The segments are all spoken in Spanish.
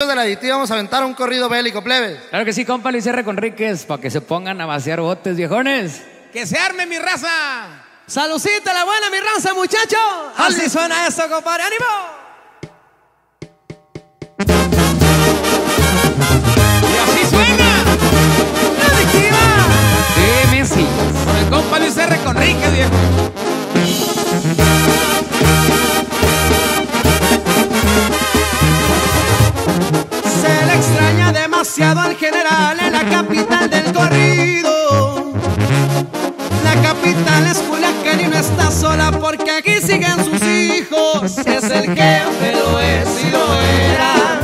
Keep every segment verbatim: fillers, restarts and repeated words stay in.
De la Adictiva vamos a aventar un corrido bélico, plebes. Claro que sí, compa Luis R. Conríquez, para que se pongan a vaciar botes, viejones. ¡Que se arme, mi raza! ¡Salucita la buena, mi raza, muchachos! Así suena eso, compadre. ¡Ánimo! Y así suena La Adictiva de Mesillas, con el compa Luis R. Conríquez, viejo. Extraña demasiado al general en la capital del corrido. La capital es Culiacán y no está sola porque aquí siguen sus hijos. Es el jefe, lo es y lo era.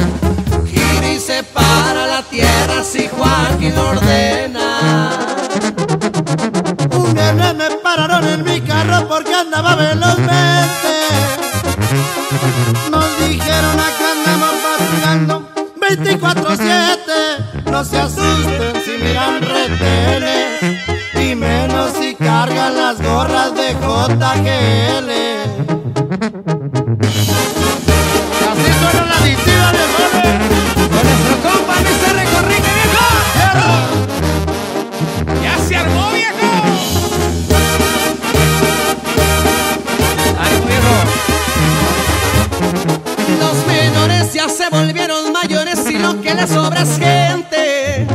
Gira y separa la tierra si Joaquín ordena. Un viernes me pararon en mi carro porque andaba velozmente. Nos dijeron acá andamos patrullando veinticuatro siete, no se asusten si miran retenes y menos si cargan las gorras de J G L. Y así suena La Adictiva de Mesillas, con nuestro compa Luis R. Conríquez, viejo. ¡Ya se armó, viejo! ¡Ánimo, viejo! Los menores ya se volvieron mayores, lo que le sobra es gente.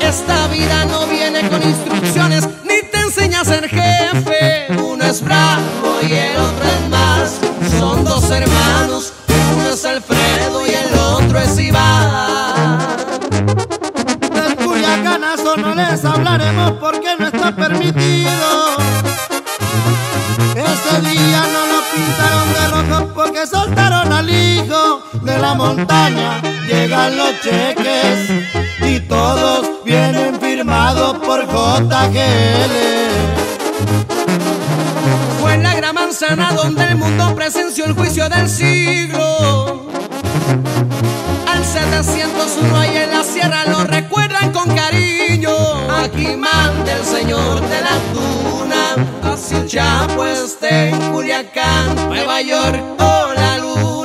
Esta vida no viene con instrucciones ni te enseña a ser jefe. Uno es bravo y el otro es más. Son dos hermanos, uno es Alfredo y el otro es Iván. Del Culiacanazo no les hablaremos porque no está permitido. Ese día no lo pintaron de rojo porque soltaron al hijo. De la montaña llegan los cheques y todos vienen firmados por J G L. Fue en la gran manzana donde el mundo presenció el juicio del siglo. Al setecientos uno y en la sierra lo recuerdan con cariño. Aquí manda el señor de la tuna, así el Chapo esté en Culiacán, Nueva York o la luna.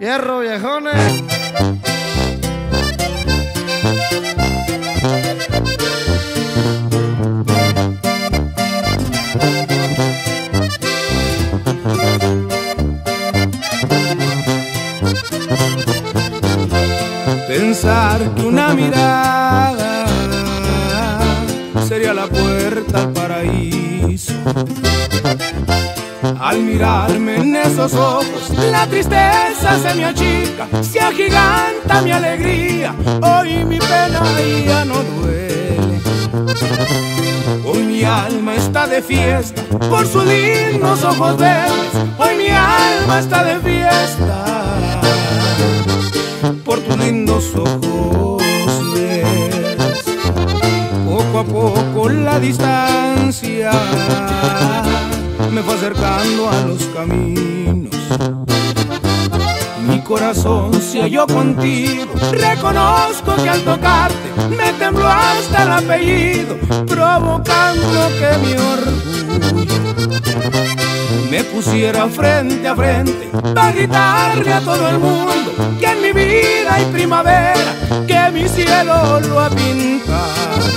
Hierro, viejones. Pensar que una mirada sería la puerta al paraíso. Al mirarme en esos ojos, la tristeza se me achica, se agiganta mi alegría, hoy mi pena ya no duele. Hoy mi alma está de fiesta por sus lindos ojos verdes, hoy mi alma está de fiesta por tus lindos ojos ves. Poco a poco la distancia me fue acercando a los caminos. Mi corazón se halló contigo, reconozco que al tocarte me tembló hasta el apellido, provocando que mi orgullo me pusiera frente a frente para gritarle a todo el mundo que en mi vida hay primavera, que mi cielo lo ha pintado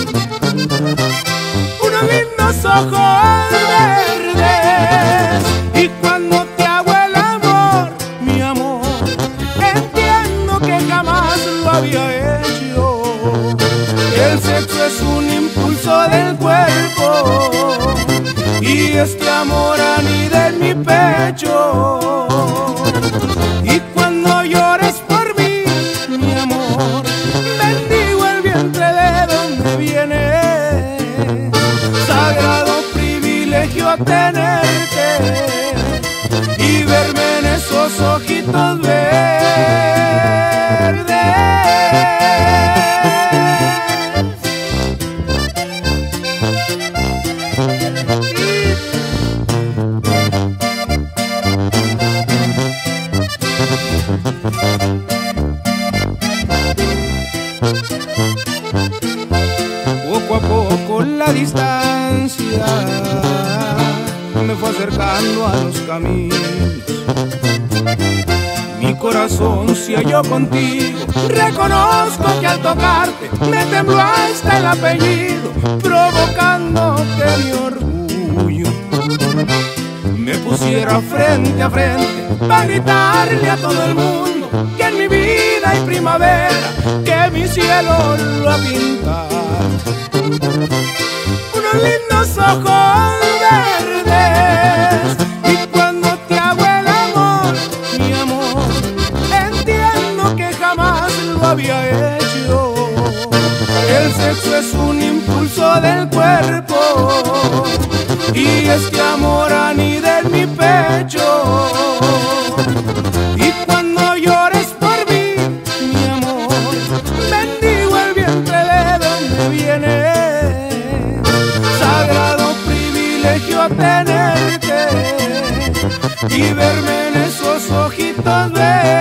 unos lindos ojos verdes. Y cuando te hago el amor, mi amor, entiendo que jamás lo había hecho. El sexo es un impulso del cuerpo y este amor anida en mi pecho. Y cuando llores por mí, mi amor, bendigo el vientre de donde viene. Sagrado privilegio tenerte y verme en esos ojitos verdes. Poco a poco la distancia me fue acercando a los caminos. mi corazón se halló contigo. Reconozco que al tocarte me tembló hasta el apellido, provocándote mi orgullo. Me pusiera frente a frente para gritarle a todo el mundo que en mi vida hay primavera, que mi cielo lo ha pintado. Unos lindos ojos verdes, y cuando te hago el amor, mi amor, entiendo que jamás lo había hecho. El sexo es un impulso del cuerpo, y este amor anida en mi pecho. Y cuando llores por mí, mi amor, bendigo el vientre de donde vienes. Sagrado privilegio tenerte y verme en esos ojitos verdes.